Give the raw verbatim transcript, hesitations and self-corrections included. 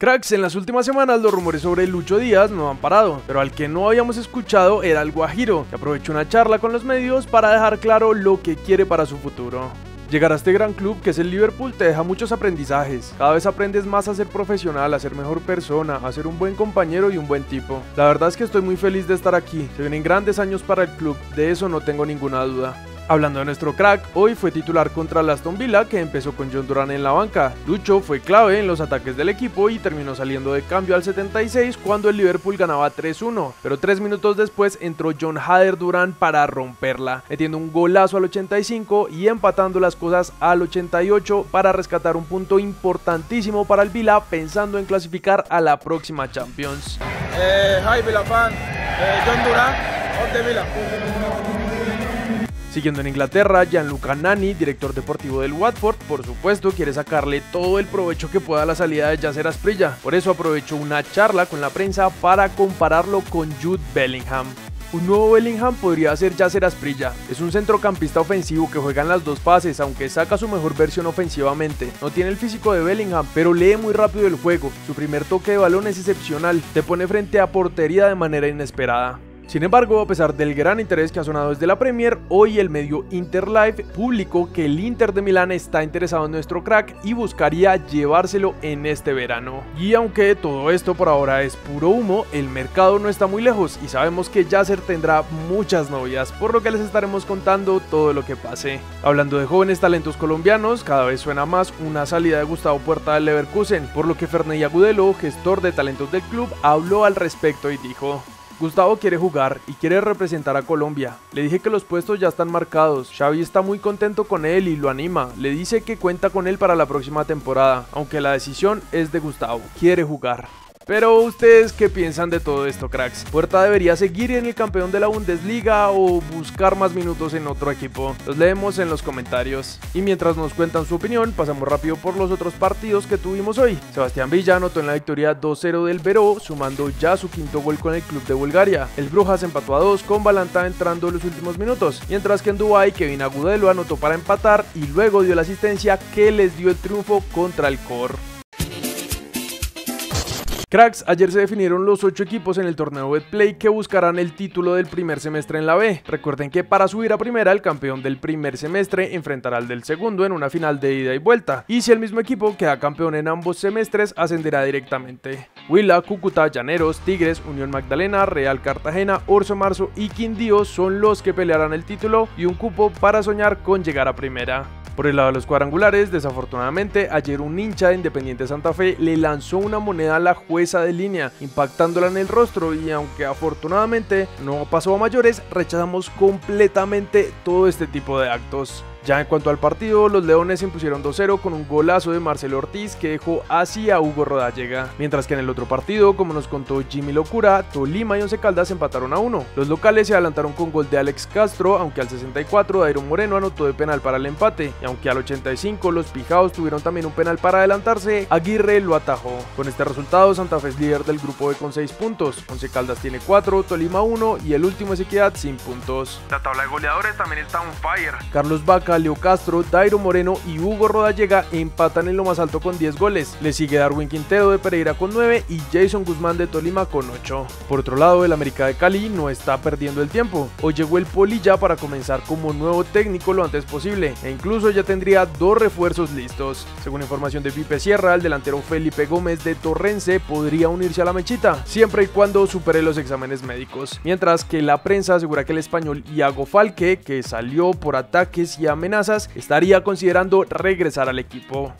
Cracks, en las últimas semanas los rumores sobre Lucho Díaz no han parado, pero al que no habíamos escuchado era el guajiro, que aprovechó una charla con los medios para dejar claro lo que quiere para su futuro. Llegar a este gran club que es el Liverpool te deja muchos aprendizajes. Cada vez aprendes más a ser profesional, a ser mejor persona, a ser un buen compañero y un buen tipo. La verdad es que estoy muy feliz de estar aquí. Se vienen grandes años para el club, de eso no tengo ninguna duda. Hablando de nuestro crack, hoy fue titular contra el Aston Villa, que empezó con Jhon Durán en la banca. Lucho fue clave en los ataques del equipo y terminó saliendo de cambio al setenta y seis cuando el Liverpool ganaba tres uno, pero tres minutos después entró Jhon Jáder Durán para romperla, metiendo un golazo al ochenta y cinco y empatando las cosas al ochenta y ocho para rescatar un punto importantísimo para el Villa, pensando en clasificar a la próxima Champions. Eh, hi Villa fan, eh, Jhon Durán, once Villa. Siguiendo en Inglaterra, Gianluca Nani, director deportivo del Watford, por supuesto quiere sacarle todo el provecho que pueda a la salida de Yaser Asprilla, por eso aprovechó una charla con la prensa para compararlo con Jude Bellingham. Un nuevo Bellingham podría ser Yaser Asprilla. Es un centrocampista ofensivo que juega en las dos fases, aunque saca su mejor versión ofensivamente. No tiene el físico de Bellingham, pero lee muy rápido el juego. Su primer toque de balón es excepcional, te pone frente a portería de manera inesperada. Sin embargo, a pesar del gran interés que ha sonado desde la Premier, hoy el medio InterLife publicó que el Inter de Milán está interesado en nuestro crack y buscaría llevárselo en este verano. Y aunque todo esto por ahora es puro humo, el mercado no está muy lejos y sabemos que Yaser tendrá muchas novias, por lo que les estaremos contando todo lo que pase. Hablando de jóvenes talentos colombianos, cada vez suena más una salida de Gustavo Puerta del Leverkusen, por lo que Ferney Agudelo, gestor de talentos del club, habló al respecto y dijo: Gustavo quiere jugar y quiere representar a Colombia. Le dije que los puestos ya están marcados. Xavi está muy contento con él y lo anima. Le dice que cuenta con él para la próxima temporada, aunque la decisión es de Gustavo. Quiere jugar. Pero ¿ustedes qué piensan de todo esto, cracks? ¿Puerta debería seguir en el campeón de la Bundesliga o buscar más minutos en otro equipo? Los leemos en los comentarios. Y mientras nos cuentan su opinión, pasamos rápido por los otros partidos que tuvimos hoy. Sebastián Villa anotó en la victoria dos cero del Veró, sumando ya su quinto gol con el club de Bulgaria. El Brujas empató a dos con Valanta entrando en los últimos minutos, mientras que en Dubái Kevin Agudelo anotó para empatar y luego dio la asistencia que les dio el triunfo contra el Cor. Cracks, ayer se definieron los ocho equipos en el torneo Betplay que buscarán el título del primer semestre en la B. Recuerden que para subir a primera, el campeón del primer semestre enfrentará al del segundo en una final de ida y vuelta. Y si el mismo equipo queda campeón en ambos semestres, ascenderá directamente. Huila, Cúcuta, Llaneros, Tigres, Unión Magdalena, Real Cartagena, Orso Marzo y Quindío son los que pelearán el título y un cupo para soñar con llegar a primera. Por el lado de los cuadrangulares, desafortunadamente, ayer un hincha de Independiente Santa Fe le lanzó una moneda a la jueza de línea, impactándola en el rostro y aunque afortunadamente no pasó a mayores, rechazamos completamente todo este tipo de actos. Ya en cuanto al partido, los Leones se impusieron dos cero con un golazo de Marcelo Ortiz que dejó así a Hugo Rodallega. Mientras que en el otro partido, como nos contó Jimmy Locura, Tolima y Once Caldas empataron a uno. Los locales se adelantaron con gol de Alex Castro, aunque al sesenta y cuatro Dairon Moreno anotó de penal para el empate. Y aunque al ochenta y cinco los Pijaos tuvieron también un penal para adelantarse, Aguirre lo atajó. Con este resultado, Santa Fe es líder del grupo B con seis puntos. Once Caldas tiene cuatro, Tolima uno y el último es Equidad sin puntos. La tabla de goleadores también está on fire. Carlos Vaca, Leo Castro, Dairon Moreno y Hugo Rodallega empatan en lo más alto con diez goles. Le sigue Darwin Quintero de Pereira con nueve y Jason Guzmán de Tolima con ocho. Por otro lado, el América de Cali no está perdiendo el tiempo. Hoy llegó el Polilla para comenzar como nuevo técnico lo antes posible e incluso ya tendría dos refuerzos listos. Según información de Pipe Sierra, el delantero Felipe Gómez de Torrense podría unirse a la mechita, siempre y cuando supere los exámenes médicos. Mientras que la prensa asegura que el español Iago Falque, que salió por ataques y amenazas, estaría considerando regresar al equipo.